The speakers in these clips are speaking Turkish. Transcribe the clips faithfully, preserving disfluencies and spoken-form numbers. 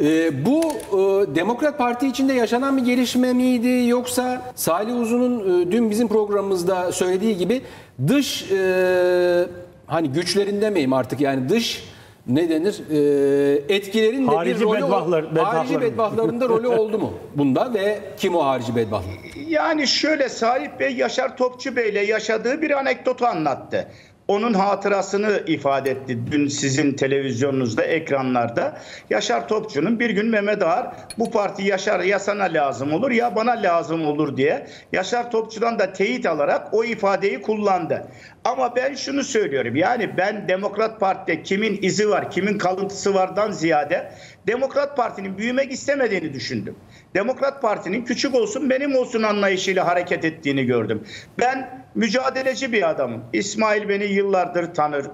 Ee, bu e, Demokrat Parti içinde yaşanan bir gelişme miydi, yoksa Salih Uzun'un e, dün bizim programımızda söylediği gibi dış e, hani güçlerinde miyim artık, yani dış ne denir e, etkilerin de harici bir rolü, bedbahlar, bedbahlar. harici bedbahlarında rolü oldu mu bunda ve kim o harici bedbahlar? Yani şöyle, Salih Bey Yaşar Topçu Bey'le yaşadığı bir anekdotu anlattı. Onun hatırasını ifade etti dün sizin televizyonunuzda, ekranlarda. Yaşar Topçu'nun bir gün Mehmet Ağar bu parti Yaşar ya sana lazım olur ya bana lazım olur diye Yaşar Topçu'dan da teyit alarak o ifadeyi kullandı. Ama ben şunu söylüyorum, yani ben Demokrat Parti'de kimin izi var, kimin kalıntısı vardan ziyade Demokrat Parti'nin büyümek istemediğini düşündüm. Demokrat Parti'nin küçük olsun benim olsun anlayışıyla hareket ettiğini gördüm. Ben mücadeleci bir adamım. İsmail beni yıllardır tanır,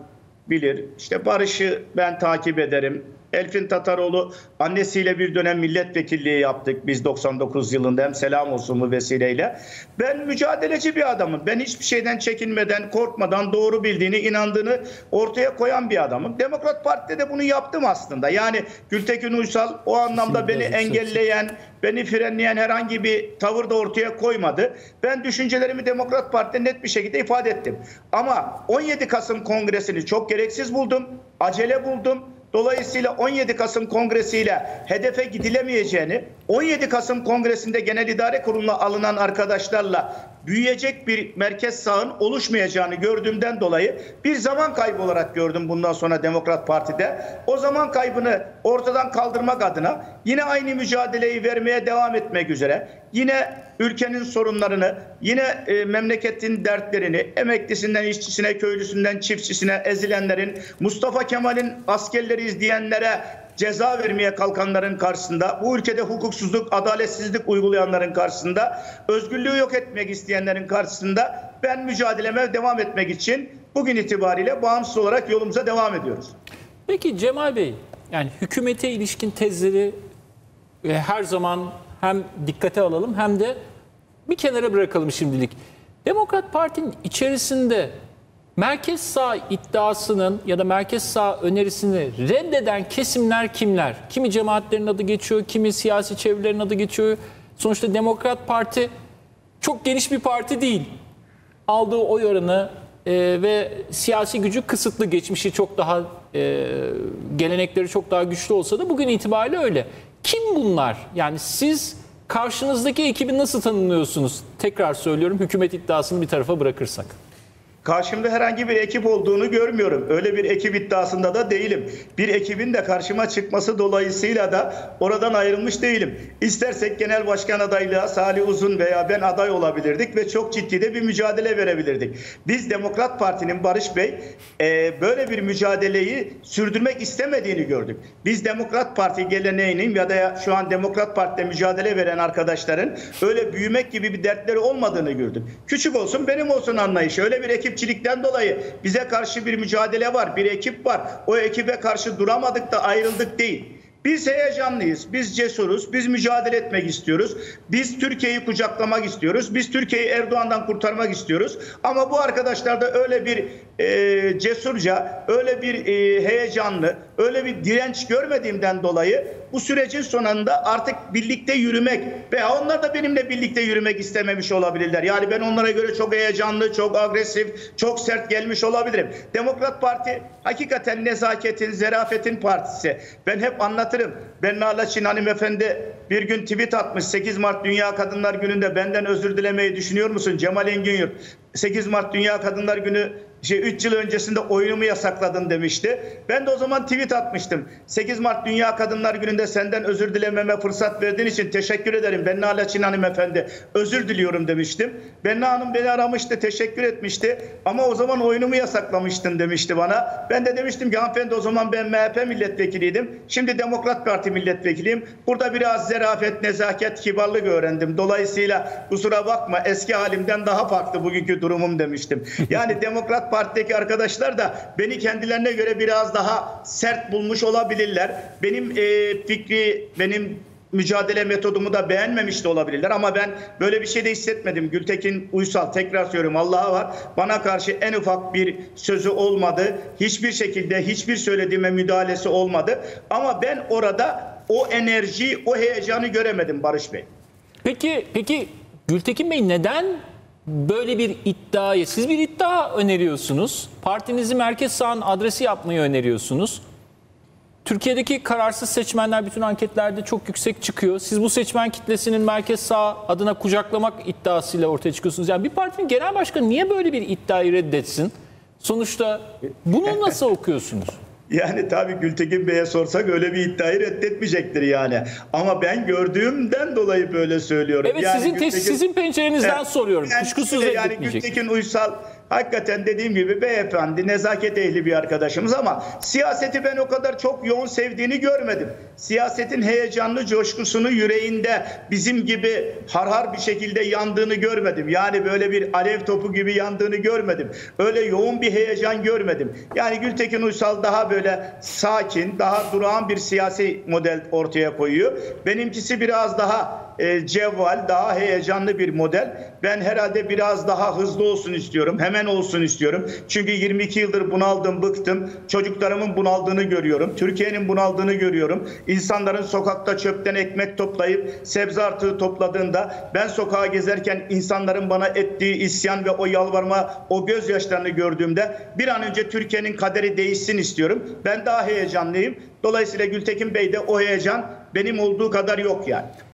bilir. İşte Barış'ı ben takip ederim. Elfin Tataroğlu annesiyle bir dönem milletvekilliği yaptık biz doksan dokuz yılında, hem selam olsun bu vesileyle. Ben mücadeleci bir adamım. Ben hiçbir şeyden çekinmeden, korkmadan doğru bildiğini, inandığını ortaya koyan bir adamım. Demokrat Parti'de de bunu yaptım aslında. Yani Gültekin Uysal o anlamda beni engelleyen, beni frenleyen herhangi bir tavır da ortaya koymadı. Ben düşüncelerimi Demokrat Parti'de net bir şekilde ifade ettim. Ama on yedi Kasım Kongresi'ni çok gereksiz buldum, acele buldum. Dolayısıyla on yedi Kasım Kongresi'yle hedefe gidilemeyeceğini, on yedi Kasım Kongresi'nde Genel İdare Kurulu'na alınan arkadaşlarla büyüyecek bir merkez sağın oluşmayacağını gördüğümden dolayı bir zaman kaybı olarak gördüm bundan sonra Demokrat Parti'de. O zaman kaybını ortadan kaldırmak adına yine aynı mücadeleyi vermeye devam etmek üzere, yine ülkenin sorunlarını, yine e, memleketin dertlerini, emeklisinden, işçisine, köylüsünden, çiftçisine, ezilenlerin, Mustafa Kemal'in askerleriyiz diyenlere ceza vermeye kalkanların karşısında, bu ülkede hukuksuzluk, adaletsizlik uygulayanların karşısında, özgürlüğü yok etmek isteyenlerin karşısında ben mücadeleme devam etmek için bugün itibariyle bağımsız olarak yolumuza devam ediyoruz. Peki Cemal Bey, yani hükümete ilişkin tezleri e, her zaman hem dikkate alalım hem de bir kenara bırakalım şimdilik. Demokrat Parti'nin içerisinde merkez sağ iddiasının ya da merkez sağ önerisini reddeden kesimler kimler? Kimi cemaatlerin adı geçiyor, kimi siyasi çevrelerin adı geçiyor. Sonuçta Demokrat Parti çok geniş bir parti değil. Aldığı oy oranı e, ve siyasi gücü kısıtlı, geçmişi çok daha, e, gelenekleri çok daha güçlü olsa da bugün itibariyle öyle. Kim bunlar? Yani siz karşınızdaki ekibi nasıl tanımlıyorsunuz? Tekrar söylüyorum, hükümet iddiasını bir tarafa bırakırsak. Karşımda herhangi bir ekip olduğunu görmüyorum. Öyle bir ekip iddiasında da değilim. Bir ekibin de karşıma çıkması dolayısıyla da oradan ayrılmış değilim. İstersek genel başkan adaylığa Salih Uzun veya ben aday olabilirdik ve çok ciddi de bir mücadele verebilirdik. Biz Demokrat Parti'nin Barış Bey e, böyle bir mücadeleyi sürdürmek istemediğini gördük. Biz Demokrat Parti geleneğinin ya da şu an Demokrat Parti'de mücadele veren arkadaşların öyle büyümek gibi bir dertleri olmadığını gördük. Küçük olsun benim olsun anlayışı. Öyle bir ekip çilikten dolayı bize karşı bir mücadele var, bir ekip var. O ekibe karşı duramadık da ayrıldık değil. Biz heyecanlıyız, biz cesuruz, biz mücadele etmek istiyoruz. Biz Türkiye'yi kucaklamak istiyoruz, biz Türkiye'yi Erdoğan'dan kurtarmak istiyoruz. Ama bu arkadaşlar da öyle bir e, cesurca, öyle bir e, heyecanlı, öyle bir direnç görmediğimden dolayı bu sürecin sonunda artık birlikte yürümek veya onlar da benimle birlikte yürümek istememiş olabilirler. Yani ben onlara göre çok heyecanlı, çok agresif, çok sert gelmiş olabilirim. Demokrat Parti hakikaten nezaketin, zerafetin partisi. Ben hep anlatırım. Ben Alaçin Hanım efendi bir gün tweet atmış. sekiz Mart Dünya Kadınlar Günü'nde benden özür dilemeyi düşünüyor musun? Cemal Enginyurt. sekiz Mart Dünya Kadınlar Günü şey, üç yıl öncesinde oyunumu yasakladın demişti. Ben de o zaman tweet atmıştım. sekiz Mart Dünya Kadınlar Günü'nde senden özür dilememe fırsat verdiğin için teşekkür ederim Benna Alaçin Hanım efendi. Özür diliyorum demiştim. Benna Hanım beni aramıştı, teşekkür etmişti. Ama o zaman oyunumu yasaklamıştın demişti bana. Ben de demiştim ki hanımefendi o zaman ben M H P milletvekiliydim. Şimdi Demokrat Parti milletvekiliyim. Burada biraz zerafet, nezaket, kibarlık öğrendim. Dolayısıyla kusura bakma eski halimden daha farklı bugünkü durumum demiştim. Yani Demokrat Parti'deki arkadaşlar da beni kendilerine göre biraz daha sert bulmuş olabilirler. Benim e, fikri, benim mücadele metodumu da beğenmemiş de olabilirler. Ama ben böyle bir şey de hissetmedim. Gültekin Uysal, tekrar söylüyorum Allah'a var, bana karşı en ufak bir sözü olmadı. Hiçbir şekilde hiçbir söylediğime müdahalesi olmadı. Ama ben orada o enerjiyi, o heyecanı göremedim Barış Bey. Peki, peki Gültekin Bey, neden böyle bir iddiayı, siz bir iddia öneriyorsunuz, partinizi merkez sağın adresi yapmayı öneriyorsunuz. Türkiye'deki kararsız seçmenler bütün anketlerde çok yüksek çıkıyor. Siz bu seçmen kitlesinin merkez sağ adına kucaklamak iddiasıyla ortaya çıkıyorsunuz. Yani bir partinin genel başkanı niye böyle bir iddiayı reddetsin? Sonuçta bunu nasıl okuyorsunuz? Yani tabii Gültekin Bey'e sorsak öyle bir iddiayı reddetmeyecektir yani. Ama ben gördüğümden dolayı böyle söylüyorum. Evet, yani sizin, Gültekin, sizin pencerenizden evet, soruyorum. Yani kuşkusuz reddetmeyecek. Yani Gültekin Uysal hakikaten dediğim gibi beyefendi, nezaket ehli bir arkadaşımız ama siyaseti ben o kadar çok yoğun sevdiğini görmedim. Siyasetin heyecanlı coşkusunu yüreğinde bizim gibi harhar bir şekilde yandığını görmedim. Yani böyle bir alev topu gibi yandığını görmedim. Öyle yoğun bir heyecan görmedim. Yani Gültekin Uysal daha böyle sakin, daha durağan bir siyasi model ortaya koyuyor. Benimkisi biraz daha E, cevval, daha heyecanlı bir model. Ben herhalde biraz daha hızlı olsun istiyorum, hemen olsun istiyorum. Çünkü yirmi iki yıldır bunaldım, bıktım. Çocuklarımın bunaldığını görüyorum, Türkiye'nin bunaldığını görüyorum. İnsanların sokakta çöpten ekmek toplayıp sebze artığı topladığında, ben sokağa gezerken insanların bana ettiği isyan ve o yalvarma, o gözyaşlarını gördüğümde bir an önce Türkiye'nin kaderi değişsin istiyorum. Ben daha heyecanlıyım. Dolayısıyla Gültekin Bey'de o heyecan benim olduğu kadar yok yani.